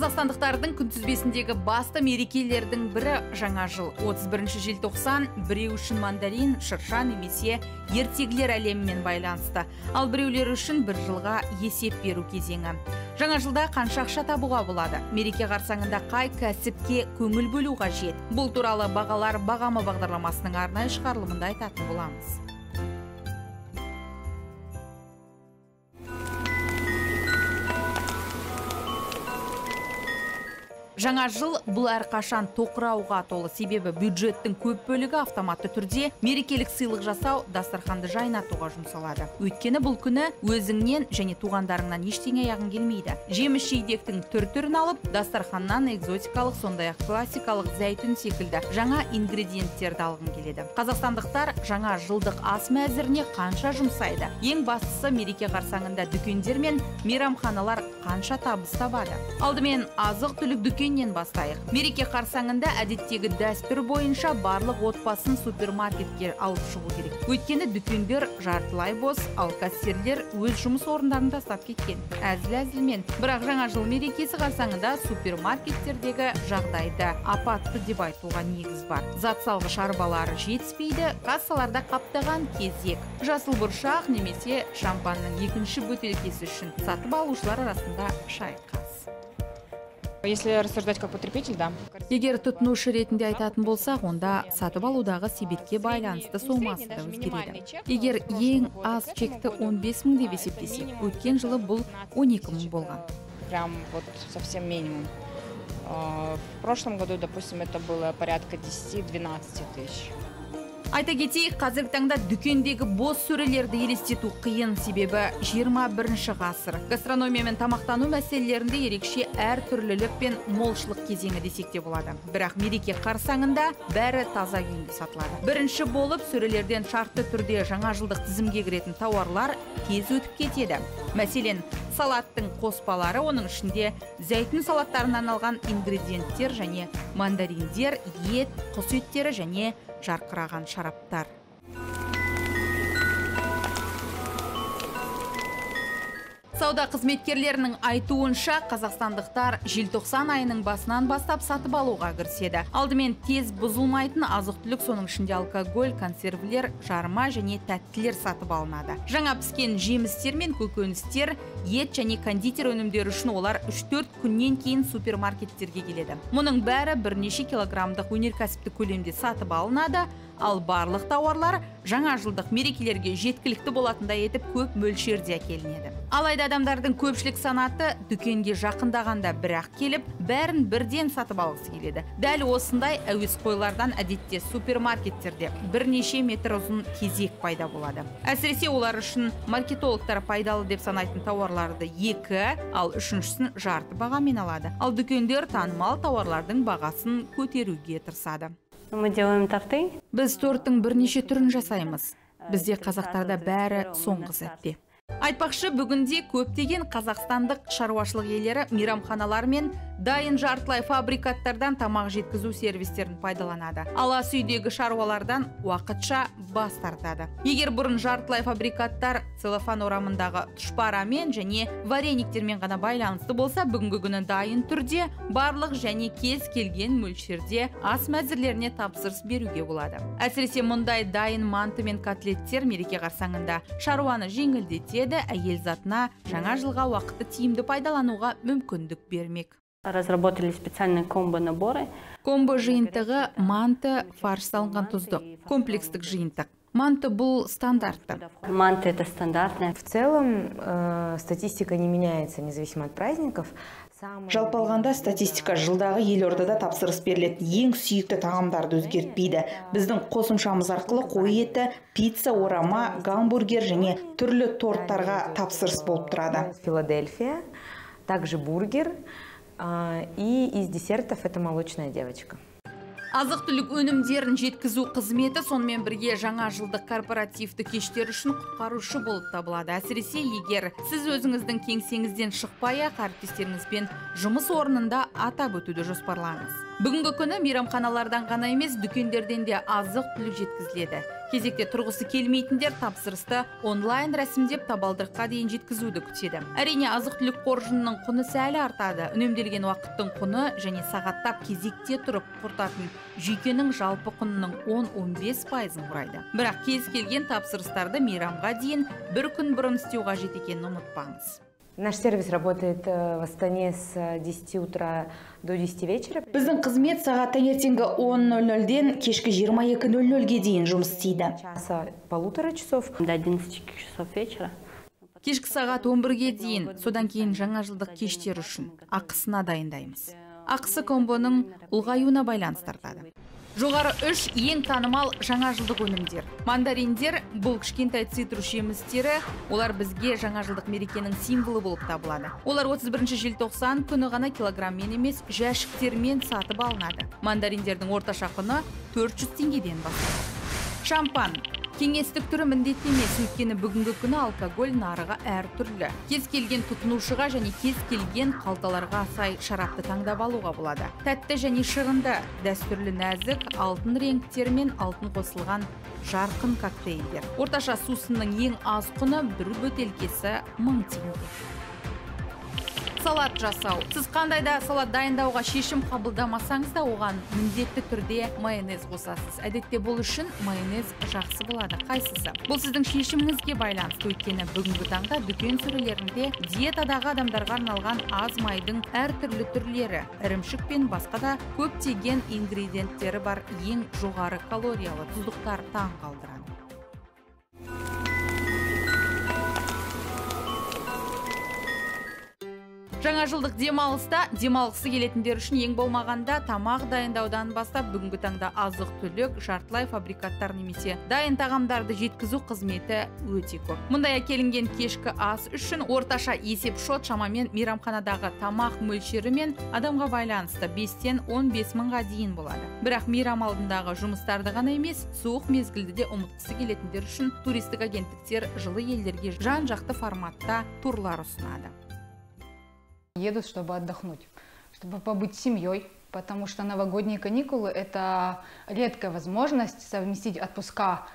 Қазақстандықтардың күнтізбесіндегі басты мерекелердің бірі жаңа жыл. 31 желтоқсан біреу үшін мандарин, шырша немесе ертегілер әлемімен байланысты. Ал біреулер үшін бір жылға есеп беру кезеңі. Жаңа жылда қанша ақша табуға болады? Мереке қарсаңында қай кәсіпке көңіл бөлу қажет? Бұл туралы бағалар бағамы бағдарламасының арнайы шығарылымында айтатын боламыз. Жаңа жыл бұл әрқашан тоқырауға толы, себебі бюджеттің көп бөлігі автоматты түрде мерекелік сыйлық жасау, дастарханды жайнатуға жұмсалады. Өйткені бұл күні өзіңнен және туғандарыңнан ештеңе аяғың келмейді. Жеміс жидектің түр-түрін алып, дастарханнан экзотикалық, сондай-ақ классикалық зәйтүн секілді жаңа ингредиенттерді алғым келеді. Қазақстандықтар жаңа жылдық ас мәзіріне қанша жұмсайды? Ең бастысы, мереке қарсаңында дүкендер мен мейрамханалар қанша табыс табады? Алдымен азық-түлік дүкен бастайық. Мереке қарсаңында әдеттегі дәстүр бойынша барлық отбасын супермаркетке алып шығу керек. Өйткені дүкендер жартылай бос, ал кассирлер өз жұмыс орындарын тастап кеткен. Әзіл-әзілмен. Бірақ жаңа жыл мерекесі қарсаңында супермаркеттердегі жағдайды апатты деп айтуға негіз бар. Зат салғыш арбалары жетіспейді, кассаларда қаптаған кезек. Жасыл бұршақ немесе шампанның екінші бөтелкесі үшін сатып алушылар арасында шайқас. Если рассуждать как потребитель, да. Егер тұтынушы ретінде айтатын болсақ, онда сатып алудағы себетке байланысты сомасы да өзгереді. Егер ең аз чекті 15 000 деп есептесек, өткен жылы бұл 12 000 болған. Прям вот совсем минимум. В прошлом году, допустим, это было порядка 10–12 тысяч. Айта кетейік, қазіргі таңда дүкендегі бос сөрелерді елестету қиын, себебі 21-ші ғасыр. Гастрономия мен тамақтану мәселелерінде ерекше әртүрлілік пен молшылық кезеңі десек те болады. Бірақ мереке қарсаңында бәрі таза күйінде сатылады. Бірінші болып сөрелерден шартты түрде жаңа жылдық тізімге кіретін тауарлар тез өтіп кетеді. Мәселен, салаттың қоспалары, оның ішінде зәйтүн салаттарынан алған ингредиенттер және мандариндер, ет, құс еттері және жарқыраған шараптар. Сауда қызметкерлерінің айтуынша, қазақстандықтар желтоқсан айының басынан бастап сатып алуға кіріседі. Алдымен тез бұзылмайтын азық-түлік, соның ішінде алкоголь, консервілер, жарма және тәттілер сатып алынады. Жаңа піскен жемістер мен көкөністер, ет және кондитер өнімдері үшін олар 3–4 күннен кейін супермаркеттерге келеді. Мұның бәрі бірнеше килограммдық өнеркәсіптік көлемде сатып алынады. Ал барлық тауарлар жаңа жылдық мерекелерге жеткілікті болатындай етіп көп мөлшерде әкелінеді. Алайда адамдардың көпшілік санаты дүкенге жақындағанда бірақ келіп, бәрін бірден сатып алғысы келеді. Дәл осындай әуесқойлардан әдетте супермаркеттерде бірнеше метр ұзын кезек пайда болады. Әсіресе олар үшін маркетологтар пайдалы деп санайтын тауарларды 2, ал 3-шісін жарты бағамен алады. Ал дүкендер танымал тауарлардың бағасын көтеруге тырысады. Біз торттың бірнеше түрін жасаймыз. Бізде қазақтарда бәрі соңғы сәтте. Айтпақшы, бүгінде көптеген қазақстандық шаруашылық иелері мейрамханалар мен дайын жартылай фабрикаттардан тамақ жеткізу сервистерін пайдаланады. Алас үйдегі шаруалардан уақытша бас тартады. Егер бұрын жартылай фабрикаттар целлофан орамындағы тұшпарамен және варениктермен ғана байланысты болса, бүгінгі күні дайын түрде барлық және кез келген мөлшерде ас мәзірлеріне тапсырыс беруге болады. Әсіресе мұндай дайын манты мен котлеттер мереке қарсаңында шаруаны жеңілдетеді, әйел затына жаңа жылға уақытты тиімді пайдалануға мүмкіндік бермек. Разработали специальные комбо-наборы. Комбо жиынтығы манты, фарш салынған тұздық, комплекстік жиынтық. Манты был стандартным. Манты это стандартное. В целом статистика не меняется независимо от праздников. Жалпы алғанда статистика жылдағы елордада тапсырыс берілетін ең сүйікті тағамдарды өзгертпейді. Біздің қосымшамыз арқылы қой еті, пицца, орама, гамбургер және түрлі торттарға тапсырыс болып тұрады. Филадельфия, также бургер и из десертов это молочная девочка. Азық-түлік өнімдерін жеткізу қызметі сонымен бірге жаңа жылдық корпоративті кештер үшін құтқарушы болып табылады. Әсіресе, егер сіз өзіңіздің кеңсеңізден шықпай-ақ әріптестеріңізбен жұмыс орнында атап өтуді жоспарлаңыз. Бүгінгі күні мейрамханалардан ғана емес, дүкендерден де азық түлік жеткізіледі. Кезекте тұрғысы келмейтіндер тапсырысты онлайн рәсімдеп табалдырыққа дейін жеткізуді күтеді. Әрине, азық-түлік қоржынының құны сәл артады. Үнемделген уақыттың құны және сағаттап кезекте тұрып құртатын жүйкенің жалпы құнының 10-15%-ын құрайды. Бірақ кез келген тапсырыстарды мейрамға дейін бір күн бұрын істеу қажет екенін ұмытпаңыз. Наш сервис работает в Астане с 10 утра до 10 вечера. Біздің қызмет сағат таңертеңгі 10:00-ден кешкі 22:00-ге дейін жұмыс істейді. Часа полутора часов до 11 часов вечера. Кешкі сағат 11-ге дейін, содан кейін жаңа жылдық кештер үшін ақысына дайындаймыз. Ақысы комбоның ұлғаюына байланыстырады. Жоғары үш ең танымал жаңа жылдық өнімдер. Мандариндер, бұл кішкентай цитрус жемістері, олар бізге жаңа жылдық мерекенің символы болып табылады. Олар 31 желтоқсан күні ғана килограммен емес, жәшіктермен сатып алынады. Мандариндердің орташа құны 400 теңгеден басталады. Шампан. Кеңестік түрі міндетті емес, өйткені бүгінгі күні алкоголь нарығы әртүрлі. Кез келген тұтынушыға және кез келген қалталарға сай шарапты таңдап алуға болады. Тәтті және шырынды, дәстүрлі нәзік, алтын реңктер мен алтын қосылған жарқын коктейлдер. Орташа сусынның ең аз құны бір бөтелкесі 1000 теңге. Салат жасау. Сіз қандайда салат дайындауға шешім қабылдамасаңыз да, оған міндетті түрде майонез қосасыз. Әдетте бұл үшін майонез жақсы болады. Қайсысы? Бұл сіздің шешіміңізге байланысты, өйткені бүгінгі таңда дүкен сөрелерінде диетадағы адамдарға арналған аз майдың әртүрлі түрлері, ірімшік пен басқа да көптеген ингредиенттері бар ең жоғары калориялы тұздықтар таң қалдырады. Жаңа жылдық демалыста демалғысы келетіндер үшін ең болмағанда тамақ дайындаудан бастап бүгінгі таңда азық-түлік, жартылай фабрикаттар немесе дайын тағамдарды жеткізу қызметі өте көп. Мұндай әкелінген кешкі ас үшін орташа есеп-шот шамамен мейрамханадағы тамақ мөлшері мен адамға байланысты 5-15 мыңға дейін болады. Бірақ мейрам алдындағы жұмыстарды ғана емес, суық мезгілді де ұмытқысы келетіндер үшін туристік агенттіктер жылы елдерге жан-жақты форматта турлар ұсынады. Едут, чтобы отдохнуть, чтобы побыть с семьей, потому что новогодние каникулы – это редкая возможность совместить отпуска.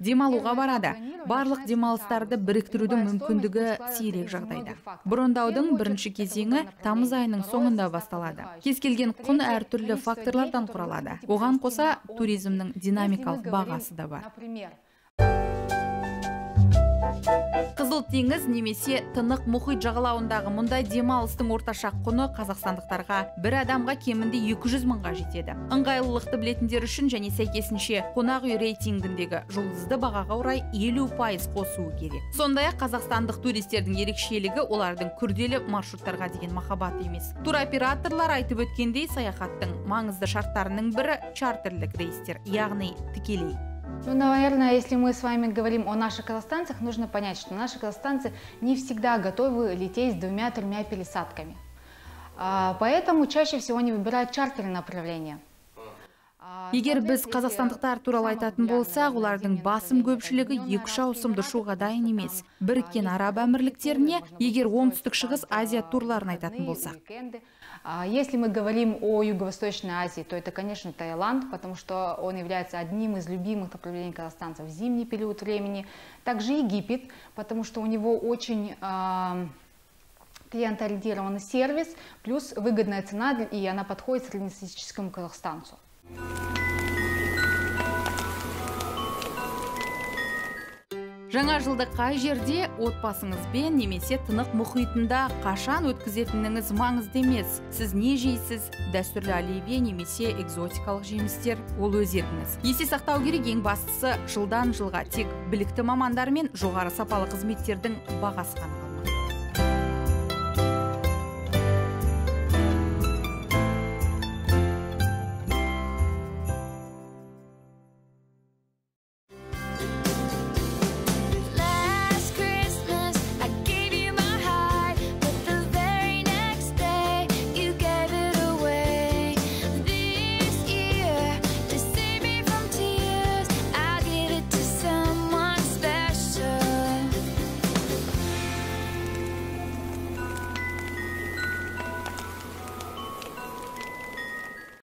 Демалуға барады. Барлық демалыстарды біріктірудің мүмкіндігі сирек жағдайда. Брондаудың бірінші кезеңі тамыз айының соңында басталады. Кез келген құн әртүрлі факторлардан құралады. Оған қоса туризмнің динамикалық бағасы да бар. Қызыл теңіз немесе тынық мұхит жағалауындағы мұндай демалыстың орташа құны қазақстандықтарға бір адамға кемінде 200 мыңға жетеді. Ыңғайлылықты білетіндер үшін және сәйкесінше қонақ үй рейтингіндегі жұлдызды бағаға орай 50% қосуы керек. Сондай-ақ қазақстандық туристердің ерекшелігі олардың күрделі маршруттарға деген махаббаты емес. Туроператорлар айтып өткендей, саяхаттың маңызды шарттарының бірі чартерлік рейстер, яғни тікелей. Ну, наверное, если мы с вами говорим о наших казахстанцах, нужно понять, что наши казахстанцы не всегда готовы лететь с 2-3 пересадками. Поэтому чаще всего они выбирают чартерные направления. Егер біз қазақстандықтар туралы айтатын болсақ, олардың басым көпшілігі екі-үш ауысымды ұшуға дайын емес. Біріккен Араб Әмірліктеріне, егер оңтүстік-шығыс Азия турларын айтатын болсақ. Если мы говорим о Юго-Восточной Азии, то это, конечно, Таиланд, потому что он является одним из любимых направлений казахстанцев в зимний период времени. Также Египет, потому что у него очень клиентоориентированный сервис, плюс выгодная цена, и она подходит среднестатистическому казахстанцу. Жаңа жылды қай жерде, отбасыңызбен немесе тынық мұхитында қашан өткізетініңіз маңызды емес. Сіз не жейсіз, дәстүрлі оливье немесе экзотикалық жемістер, ол өз еркіңіз. Есте сақтау керек, ең бастысы жылдан жылға тек білікті мамандар мен жоғары сапалы қызметтердің бағасы ғана.